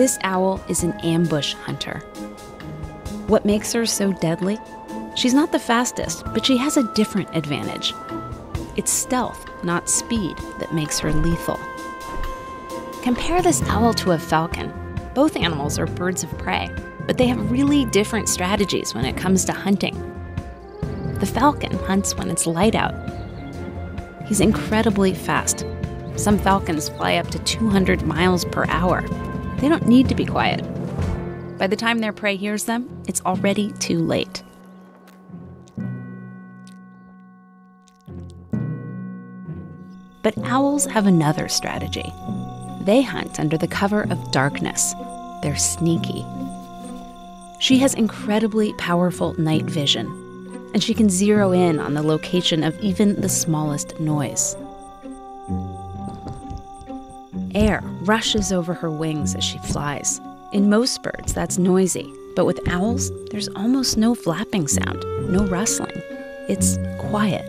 This owl is an ambush hunter. What makes her so deadly? She's not the fastest, but she has a different advantage. It's stealth, not speed, that makes her lethal. Compare this owl to a falcon. Both animals are birds of prey, but they have really different strategies when it comes to hunting. The falcon hunts when it's light out. He's incredibly fast. Some falcons fly up to 200 miles per hour. They don't need to be quiet. By the time their prey hears them, it's already too late. But owls have another strategy. They hunt under the cover of darkness. They're sneaky. She has incredibly powerful night vision, and she can zero in on the location of even the smallest noise. Air rushes over her wings as she flies. In most birds, that's noisy, but with owls, there's almost no flapping sound, no rustling. It's quiet.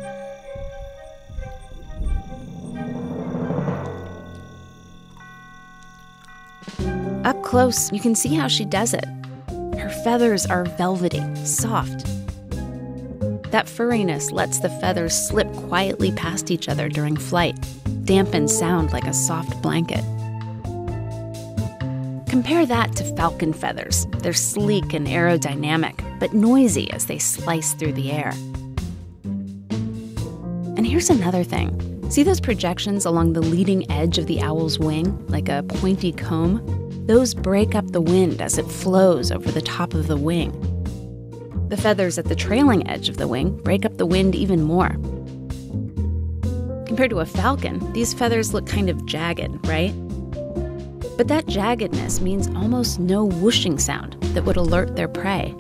Up close, you can see how she does it. Her feathers are velvety, soft. That furriness lets the feathers slip quietly past each other during flight, dampen sound like a soft blanket. Compare that to falcon feathers. They're sleek and aerodynamic, but noisy as they slice through the air. And here's another thing. See those projections along the leading edge of the owl's wing, like a pointy comb? Those break up the wind as it flows over the top of the wing. The feathers at the trailing edge of the wing break up the wind even more. Compared to a falcon, these feathers look kind of jagged, right? But that jaggedness means almost no whooshing sound that would alert their prey.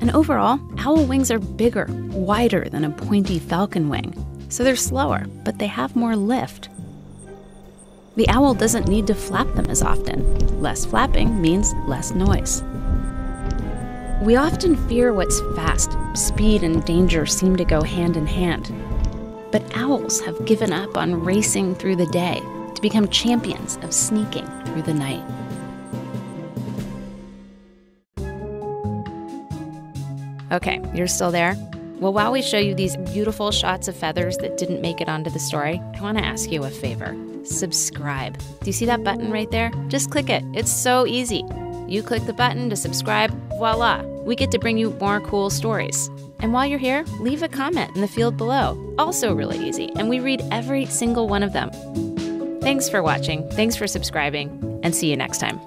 And overall, owl wings are bigger, wider than a pointy falcon wing, so they're slower, but they have more lift. The owl doesn't need to flap them as often. Less flapping means less noise. We often fear what's fast. Speed and danger seem to go hand in hand. But owls have given up on racing through the day to become champions of sneaking through the night. Okay, you're still there? Well, while we show you these beautiful shots of feathers that didn't make it onto the story, I want to ask you a favor. Subscribe. Do you see that button right there? Just click it. It's so easy. You click the button to subscribe, voila! We get to bring you more cool stories. And while you're here, leave a comment in the field below. Also really easy, and we read every single one of them. Thanks for watching, thanks for subscribing, and see you next time.